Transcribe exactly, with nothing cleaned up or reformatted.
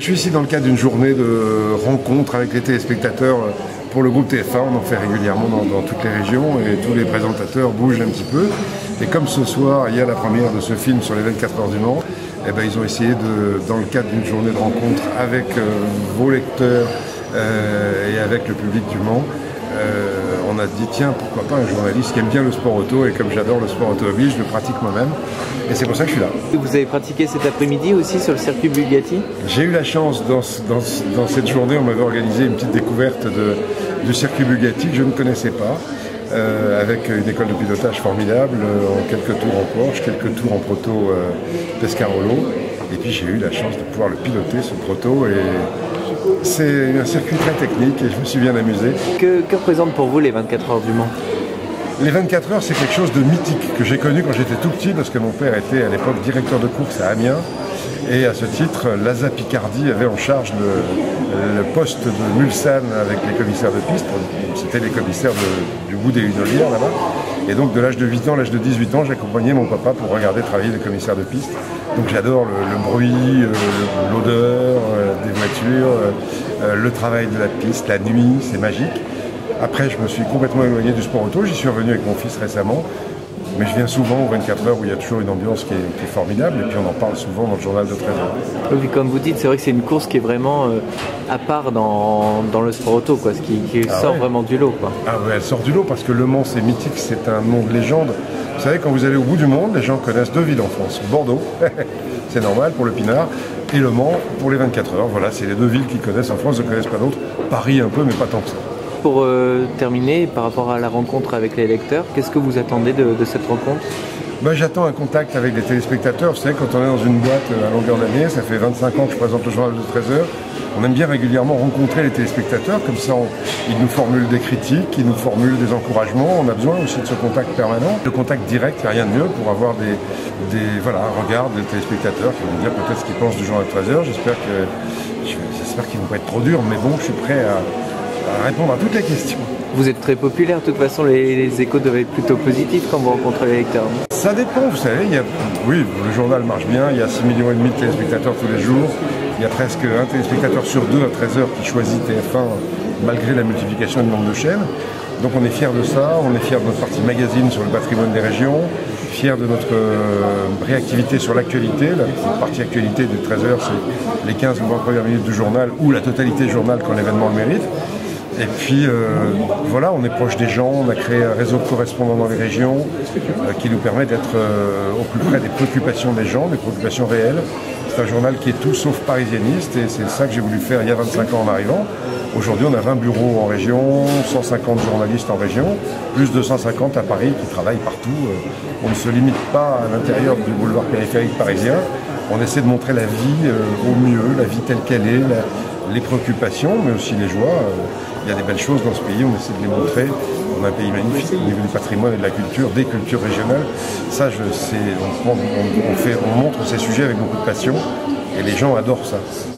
Je suis ici dans le cadre d'une journée de rencontre avec les téléspectateurs pour le groupe T F un. On en fait régulièrement dans, dans toutes les régions et tous les présentateurs bougent un petit peu. Et comme ce soir, il y a la première de ce film sur les vingt-quatre heures du Mans, eh ben, ils ont essayé, de, dans le cadre d'une journée de rencontre avec euh, vos lecteurs euh, et avec le public du Mans, euh, on a dit tiens, pourquoi pas un journaliste qui aime bien le sport auto, et comme j'adore le sport automobile, je le pratique moi-même. Et c'est pour ça que je suis là. Vous avez pratiqué cet après-midi aussi sur le circuit Bugatti? J'ai eu la chance, dans, dans, dans cette journée, on m'avait organisé une petite découverte de, du circuit Bugatti que je ne connaissais pas, euh, avec une école de pilotage formidable, euh, en quelques tours en Porsche, quelques tours en proto euh, Pescarolo, et puis j'ai eu la chance de pouvoir le piloter, ce proto, et c'est un circuit très technique, et je me suis bien amusé. Que, que représentent pour vous les vingt-quatre heures du Mans? Les vingt-quatre heures, c'est quelque chose de mythique que j'ai connu quand j'étais tout petit, parce que mon père était à l'époque directeur de course à Amiens, et à ce titre, l'A S A Picardie avait en charge le, le poste de Mulsanne avec les commissaires de piste. C'était les commissaires de, du bout des Houdolières là-bas. Et donc de l'âge de huit ans à l'âge de dix-huit ans, j'accompagnais mon papa pour regarder travailler les commissaires de piste. Donc j'adore le, le bruit, euh, l'odeur euh, des voitures, euh, le travail de la piste, la nuit, c'est magique. Après, je me suis complètement éloigné du sport auto, j'y suis revenu avec mon fils récemment, mais je viens souvent aux vingt-quatre heures où il y a toujours une ambiance qui est, qui est formidable, et puis on en parle souvent dans le journal de treize heures. Oui, comme vous dites, c'est vrai que c'est une course qui est vraiment euh, à part dans, dans le sport auto, quoi, ce qui, qui ah sort ouais. vraiment du lot. Quoi. Ah ouais, elle sort du lot parce que Le Mans, c'est mythique, c'est un nom de légende. Vous savez, quand vous allez au bout du monde, les gens connaissent deux villes en France, Bordeaux, c'est normal pour le Pinard, et Le Mans pour les vingt-quatre heures. Voilà, c'est les deux villes qu'ils connaissent en France, ils ne connaissent pas d'autres. Paris un peu, mais pas tant que ça. Pour euh, terminer, par rapport à la rencontre avec les lecteurs, qu'est-ce que vous attendez de, de cette rencontre? ben, J'attends un contact avec les téléspectateurs. Vous savez, quand on est dans une boîte à longueur d'année, ça fait vingt-cinq ans que je présente le journal de treize heures, on aime bien régulièrement rencontrer les téléspectateurs, comme ça on, ils nous formulent des critiques, ils nous formulent des encouragements, on a besoin aussi de ce contact permanent. Le contact direct, il n'y a rien de mieux pour avoir des, des voilà, un regard des téléspectateurs qui vont me dire peut-être ce qu'ils pensent du journal de treize heures. J'espère qu'ils ne vont pas être trop durs, mais bon, je suis prêt à... à répondre à toutes les questions. Vous êtes très populaire, de toute façon les, les échos doivent être plutôt positifs quand vous rencontrez les lecteurs. Ça dépend, vous savez, il y a, oui, le journal marche bien, il y a six millions et demi de téléspectateurs tous les jours, il y a presque un téléspectateur sur deux à treize heures qui choisit T F un malgré la multiplication du nombre de chaînes. Donc on est fiers de ça, on est fiers de notre partie magazine sur le patrimoine des régions, fiers de notre euh, réactivité sur l'actualité. La partie actualité de treize heures, c'est les quinze ou vingt premières minutes du journal ou la totalité du journal quand l'événement le mérite. Et puis euh, voilà, on est proche des gens, on a créé un réseau de correspondants dans les régions euh, qui nous permet d'être euh, au plus près des préoccupations des gens, des préoccupations réelles. C'est un journal qui est tout sauf parisianiste et c'est ça que j'ai voulu faire il y a vingt-cinq ans en arrivant. Aujourd'hui, on a vingt bureaux en région, cent cinquante journalistes en région, plus de cent cinquante à Paris qui travaillent partout. Euh, on ne se limite pas à l'intérieur du boulevard périphérique parisien. On essaie de montrer la vie euh, au mieux, la vie telle qu'elle est, la, les préoccupations, mais aussi les joies. Il y a des belles choses dans ce pays, on essaie de les montrer. On a un pays magnifique au niveau du patrimoine et de la culture, des cultures régionales. Ça, je sais, on, on, on, fait, on montre ces sujets avec beaucoup de passion et les gens adorent ça.